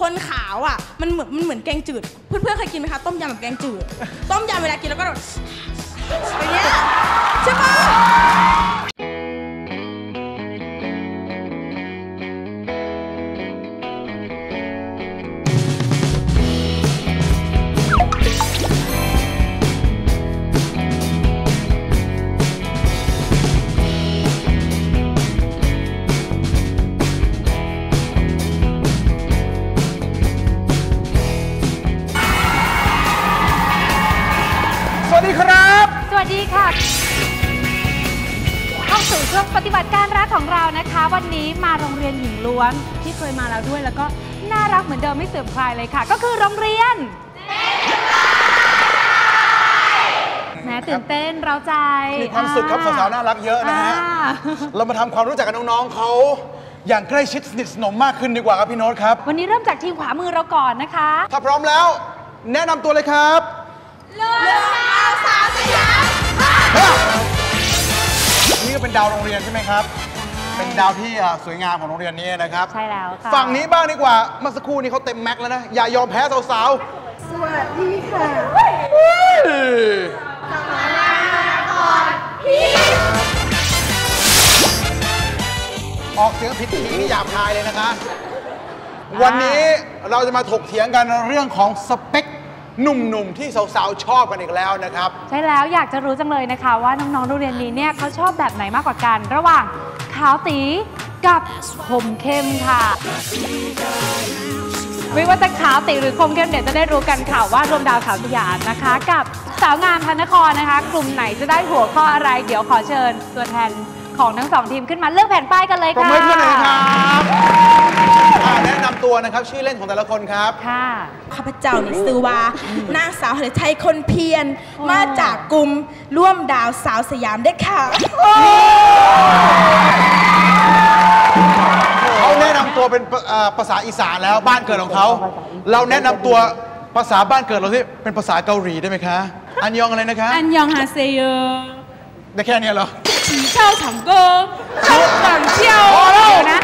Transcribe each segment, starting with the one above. คนขาวอ่ะมันเหมือนแกงจืดเพื่อนๆเคยกินไหมคะต้มยำแบบแกงจืดต้มยำเวลากินแล้วก็แบบอย่างเงี้ยใช่ปะเข้าสู่ช่วงปฏิบัติการรักของเรานะคะวันนี้มาโรงเรียนหญิงล้วนที่เคยมาแล้วด้วยแล้วก็น่ารักเหมือนเดิมไม่เสื่อมคลายเลยค่ะก็คือโรงเรียนแหมตื่นเต้นเราใจมีความสุขครับสาวๆน่ารักเยอะนะฮะเรามาทำความรู้จักกับน้องๆเขาอย่างใกล้ชิดสนิทสนมมากขึ้นดีกว่าครับพี่โน้ตครับวันนี้เริ่มจากทีมขวามือเราก่อนนะคะถ้าพร้อมแล้วแนะนำตัวเลยครับเลือกเอาสาวสยามนี่ก็เป็นดาวโรงเรียนใช่ไหมครับเป็นดาวที่สวยงามของโรงเรียนนี้นะครับใช่แล้วค่ะฝั่งนี้บ้างดีกว่าเมื่อสักครู่นี้เขาเต็มแม็กแล้วนะอย่ายอมแพ้สาวๆสวัสดีค่ะสมานาก่อนพี่ออกเสียงผิดทีนี่หยาบคายเลยนะคะวันนี้เราจะมาถกเถียงกันเรื่องของสเปคหนุ่มๆที่สาวๆชอบกันอีกแล้วนะครับใช่แล้วอยากจะรู้จังเลยนะคะว่าน้องๆโรงเรียนนี้เนี่ยเขาชอบแบบไหนมากกว่ากันระหว่างขาวตีกับคมเข้มค่ะไม่ว่าจะขาวตีหรือคมเข้มเดี๋ยวจะได้รู้กันค่ะว่ารวมดาวขาวสยามนะคะกับสาวงามพระนครนะคะกลุ่มไหนจะได้หัวข้ออะไรเดี๋ยวขอเชิญตัวแทนของทั้ง2ทีมขึ้นมาเลือกแผ่นป้ายกันเลยค่ะไม่เพื่อนเลยครับแนะนำตัวนะครับชื่อเล่นของแต่ละคนครับค่ะข้าพเจ้านิสวานางสาวหฤทัยคนเพียรมาจากกลุ่มร่วมดาวสาวสยามได้ค่ะเขาแนะนำตัวเป็นภาษาอีสานแล้วบ้านเกิดของเขาเราแนะนำตัวภาษาบ้านเกิดเราที่เป็นภาษาเกาหลีได้ไหมคะอันยองอะไรนะคะอันยองฮาเซโยได้แค่นี้เหรอผีเช่าฉังเกอร์เช่าต่างเชี่ยวนะ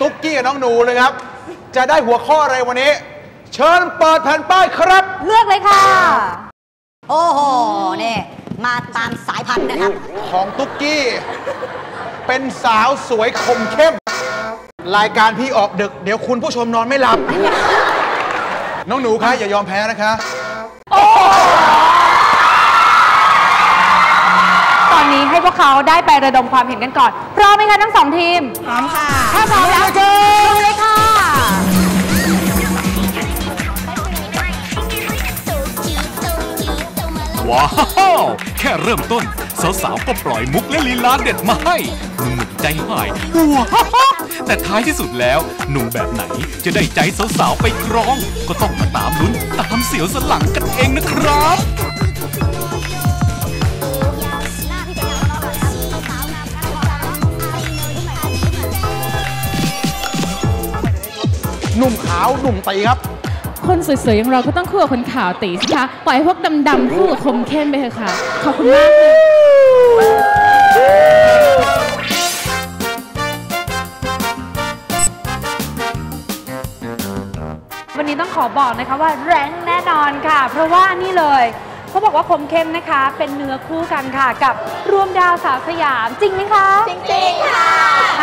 ตุ๊กกี้กับน้องหนูเลยครับจะได้หัวข้ออะไรวันนี้เชิญเปิดแผ่นป้ายครับเลือกเลยค่ะโอ้โหเนี่ยมาตามสายพันธุ์นะครับของตุ๊กกี้เป็นสาวสวยคมเข้มรายการพี่ออกดึกเดี๋ยวคุณผู้ชมนอนไม่หลับน้องหนูคะอย่ายอมแพ้นะคะตอนนี้ให้พวกเขาได้ไประดมความเห็นกันก่อนพร้อมไหมคะทั้งสองทีมพร้อมค่ะถ้าพร้อมแล้วก็เลยค่ะว้าวแค่เริ่มต้นสาวๆก็ปล่อยมุกและลีลาเด็ดมาให้หนุ่มใจหายว้าวแต่ท้ายที่สุดแล้วหนุ่มแบบไหนจะได้ใจสาวๆไปครองก็ต้องมาตามลุ้นตามเสียวสลังกันเองนะครับหนุ่มขาวหนุ่มตีครับคนสวยๆอย่างเราก็ต้องคู่กับคนขาวตีสิคะปล่อยพวกดำๆคู่กับคมเข้มไปเถอะค่ะขอบคุณมากวันนี้ต้องขอบอกนะคะว่าแรงแน่นอนค่ะเพราะว่านี่เลยเขาบอกว่าคมเข้มนะคะเป็นเนื้อคู่กันค่ะกับรวมดาวสาวสยามจริงไหมคะจริงๆค่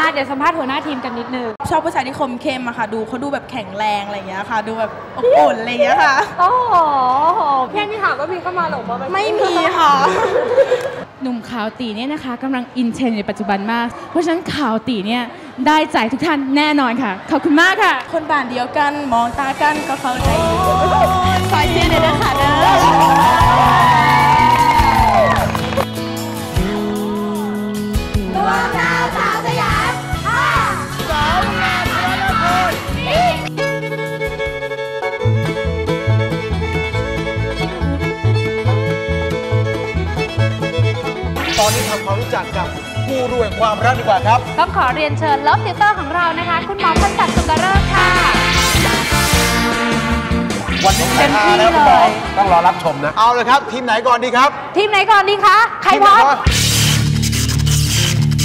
ะเดี๋ยวสัมภาษณ์หัวหน้าทีมกันนิดนึงชอบผู้ชายที่คมเข้มอะค่ะดูเขาดูแบบแข็งแรงอะไรอย่างเงี้ยค่ะดูแบบอบอุ่นอะไรอย่างเงี้ยค่ะโอ้โหแค่นี้ถามว่ามีเข้ามาหรอไม่มีค่ะหนุ่มขาวตีเนี่ยนะคะกำลังอินเทรนด์ในปัจจุบันมากเพราะฉะนั้นขาวตีเนี่ยได้ใจทุกท่านแน่นอนค่ะขอบคุณมากค่ะคนบ้านเดียวกันมองตากันก็เข้าใจคอยเชื่อเลยนะคะเด้อตอนนี้ทำความรู้จักกับกูรูแห่งความรักดีกว่าครับต้องขอเรียนเชิญเลิฟติวเตอร์ของเรานะคะคุณหมอพันศักดิ์ สุกฤกษ์ค่ะวันนี้เป็นที่เลยต้องรอรับชมนะเอาเลยครับทีมไหนก่อนดีครับทีมไหนก่อนดีคะใครพร้อม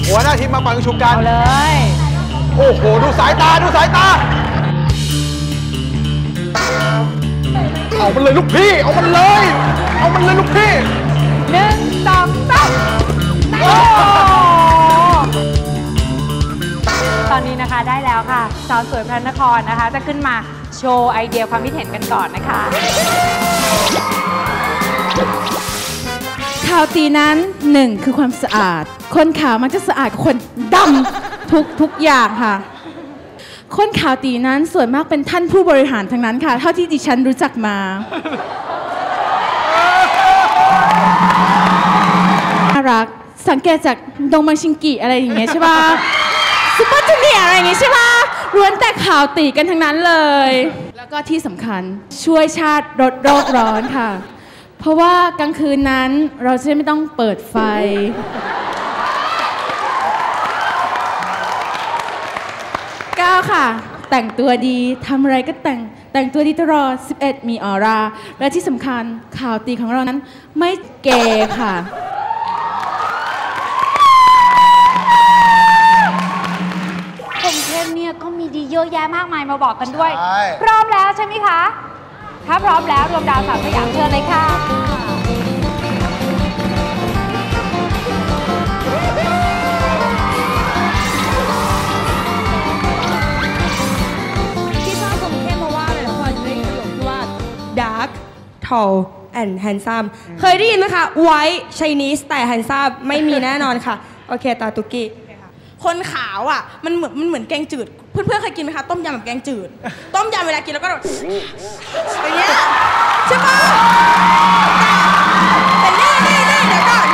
หัวหน้าทีมมาปั่นกระชุมกันเอาเลยโอ้โหดูสายตาดูสายตาเอามันเลยลูกพี่เอามันเลยเอามันเลยลูกพี่1 2 3โอ้ตอนนี้นะคะได้แล้วค่ะสาวสวยพระนครนะคะจะขึ้นมาโชว์ไอเดียความคิดเห็นกันก่อนนะคะขาวตีนั้น1คือความสะอาดคนขาวมักจะสะอาดกว่าคนดำทุกอย่างค่ะคนขาวตีนั้นส่วนมากเป็นท่านผู้บริหารทั้งนั้นค่ะเท่าที่ดิฉันรู้จักมาน่ารักสังเกตจากดงมังชิงกิอะไรอย่างเงี้ยใช่ป่ะซุปเปอร์จูเนียร์อะไรอย่างเงี้ยใช่ป่ะล้วนแต่ขาวตีกันทั้งนั้นเลยแล้วก็ที่สำคัญช่วยชาติลดโลกร้อนค่ะเพราะว่ากลางคืนนั้นเราจะไม่ต้องเปิดไฟก้าวค่ะแต่งตัวดีทำอะไรก็แต่งตัวดีตลอด11มีออร่าและที่สำคัญข่าวตีของเรานั้นไม่เกย์ค่ะผมเทพเนี่ยก็มีดีเยอะแยะมากมายมาบอกกันด้วยพร้อมแล้วใช่ไหมคะถ้าพร้อมแล้วรวมดาวสามสยามเชิญเลยค่ะที่ชอบกรุงเทพมาว่าอะไรหลายคนได้ยินประโยคที่ว่า dark tall and handsome เคยได้ยินไหมคะ white Chinese แต่ handsome ไม่มีแน่นอนค่ะโอเคตาตุกี้คนขาวอ่ะมันเหมือนแกงจืดเพื่อนๆเคยกินไหมคะต้มยำแบบแกงจืดต้มยำเวลากินแล้วก็อย่างเงี้ยใช่ปะแต่นี่เดี๋ยวก่อน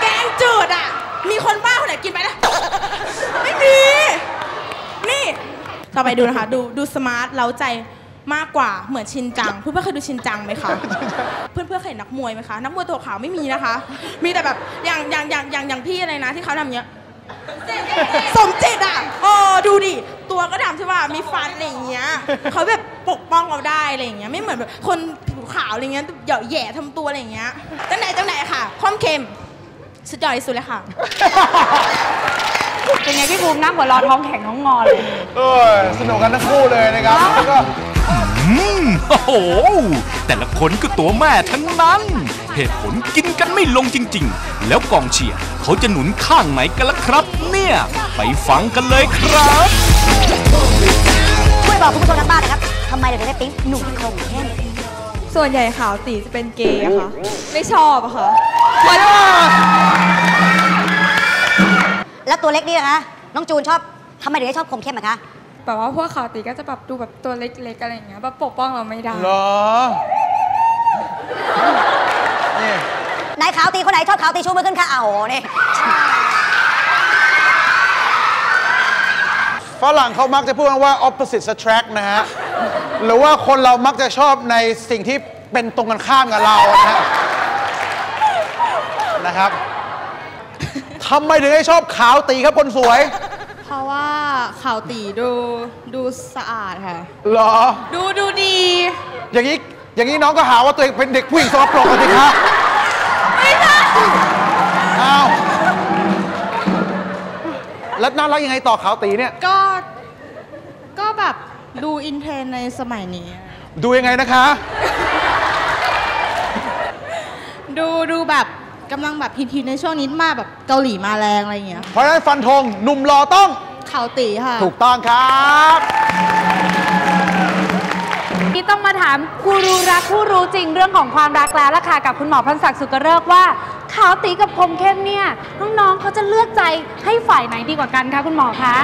แกงจืดอ่ะมีคนบ้าคนไหนกินไปนะไม่มีนี่ต่อไปดูนะคะดูสมาร์ทเล้าใจมากกว่าเหมือนชินจังเพื่อนๆเคยดูชินจังไหมคะเพื่อนๆเคยนักมวยไหมคะนักมวยตัวขาวไม่มีนะคะมีแต่แบบอย่างพี่อะไรนะที่เขาทำเงี้ยสมจิตอ่ะโอ้ดูดิตัวก็ดำใช่ป่ะมีฟันอะไรอย่างเงี้ยเขาแบบปกป้องเราได้อะไรอย่างเงี้ยไม่เหมือนแบบคนผิวขาวอะไรเงี้ยเหยาะแย่ทำตัวอะไรอย่างเงี้ยจังไหนค่ะความเค็มสุดยอดที่สุดเลยค่ะเป็นไงพี่บูมนั่งหัวร้อนท้องแข็งท้องงอเลยสนุกกันทั้งคู่เลยนะครับแล้วก็โอ้โหแต่ละคนก็ตัวแม่ทั้งนั้นเหตุผลกินกันไม่ลงจริงๆแล้วกองเชียร์เขาจะหนุนข้างไหนกันล่ะครับเนี่ยไปฟังกันเลยครับช่วยบอกคุณผู้ชมทางบ้านนะครับทำไมเราถึงได้ปิ๊งหนุ่มคงแค่ส่วนใหญ่ขาวตีจะเป็นเกย์อะค่ะไม่ชอบอะค่ะแล้วตัวเล็กนี่นะคะน้องจูนชอบทำไมถึงได้ชอบคงเข้มอะคะแบบว่าพวกขาวตีก็จะแบบดูแบบตัวเล็กๆอะไรอย่างเงี้ยแบบปกป้องเราไม่ได้หรอไหนขาวตีคนไหนชอบขาวตีชูมือขึ้นค่ะเอาเนี่ยฝรั่งเขามักจะพูดว่า opposite attract นะฮะหรือว่าคนเรามักจะชอบในสิ่งที่เป็นตรงกันข้ามกับเรานะครับทำไมถึงได้ชอบขาวตีครับคนสวยเพราะว่าขาวตีดูสะอาดค่ะหรอดูดีอย่างนี้น้องก็หาว่าตัวเองเป็นเด็กผู้หญิงสกปรกสิคะไม่ใช่เอาแล้วน่ารักยังไงต่อขาวตีเนี่ยก็แบบดูอินเทรนในสมัยนี้ดูยังไงนะคะดูแบบกำลังแบบฮิตๆในช่วงนี้มาแบบเกาหลีมาแรงอะไรอย่างเงี้ยเพราะฉะนั้นฟันธงหนุ่มหล่อต้องขาวตีค่ะถูกต้องครับที่ต้องมาถามกูรูรักผู้รู้จริงเรื่องของความรักแล้วล่ะค่ะกับคุณหมอพรศักดิ์สุกฤกษ์ว่าขาวตีกับคมเข้มเนี่ยน้องๆเขาจะเลือกใจให้ฝ่ายไหนดีกว่ากันคะคุณหมอคะ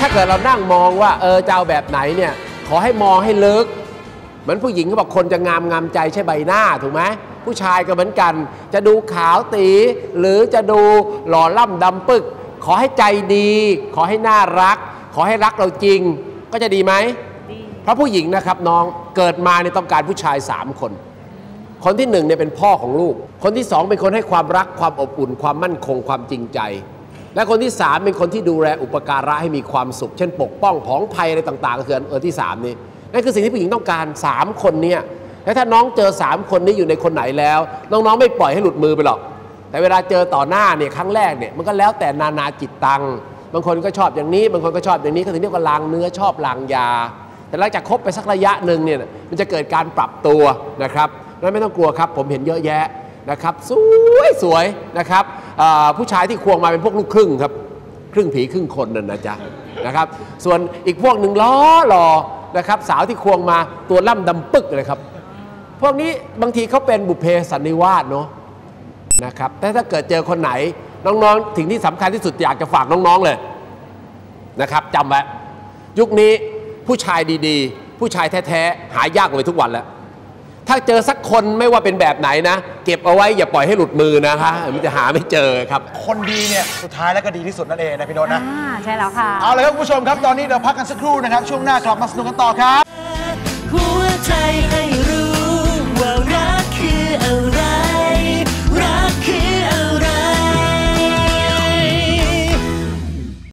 ถ้าเกิดเรานั่งมองว่าจะเอาแบบไหนเนี่ยขอให้มองให้ลึกเหมือนผู้หญิงเขาบอกคนจะงามใจใช่ใบหน้าถูกไหมผู้ชายก็เหมือนกันจะดูขาวตีหรือจะดูหล่อล่ำดำปึกขอให้ใจดีขอให้น่ารักขอให้รักเราจริงก็จะดีไหมดีเพราะผู้หญิงนะครับน้องเกิดมาเนี่ยต้องการผู้ชาย3คนคนที่1เนี่ยเป็นพ่อของลูกคนที่2เป็นคนให้ความรักความอบอุ่นความมั่นคงความจริงใจและคนที่3เป็นคนที่ดูแลอุปการะให้มีความสุขเช่นปกป้องผองภัยอะไรต่างๆก็คือที่3นี่นั่นคือสิ่งที่ผู้หญิงต้องการ3คนเนี่ยและถ้าน้องเจอ3คนนี้อยู่ในคนไหนแล้วน้องๆไม่ปล่อยให้หลุดมือไปหรอก แต่เวลาเจอต่อหน้าเนี่ยครั้งแรกเนี่ยมันก็แล้วแต่นานาจิตตังบางคนก็ชอบอย่างนี้บางคนก็ชอบอย่างนี้ก็ถึงเรียกว่าลางเนื้อชอบลางยาแต่หลังจากคบไปสักระยะหนึ่งเนี่ยมันจะเกิดการปรับตัวนะครับนั่นไม่ต้องกลัวครับผมเห็นเยอะแยะนะครับสวยนะครับผู้ชายที่ควงมาเป็นพวกลูกครึ่งครับครึ่งผีครึ่งคนนั่นนะจ๊ะนะครับส่วนอีกพวกหนึ่งล้อหล่อนะครับสาวที่ควงมาตัวล่ำดำปึกเลยครับพวกนี้บางทีเขาเป็นบุพเพสันนิวาสเนาะนะครับแต่ถ้าเกิดเจอคนไหนน้องๆถึงที่สำคัญที่สุดอยากจะฝากน้องๆเลยนะครับจำไว้ยุคนี้ผู้ชายดีๆผู้ชายแท้ๆหายากกว่าไปทุกวันแล้วถ้าเจอสักคนไม่ว่าเป็นแบบไหนนะเก็บเอาไว้อย่าปล่อยให้หลุดมือนะคะมันจะหาไม่เจอครับคนดีเนี่ยสุดท้ายแล้วก็ดีที่สุดนั่นเองนะพี่โน้ตนะใช่แล้วค่ะเอาเลยครับคุณผู้ชมครับตอนนี้เราพักกันสักครู่นะครับช่วงหน้ากลับมาสนุกกันต่อครับ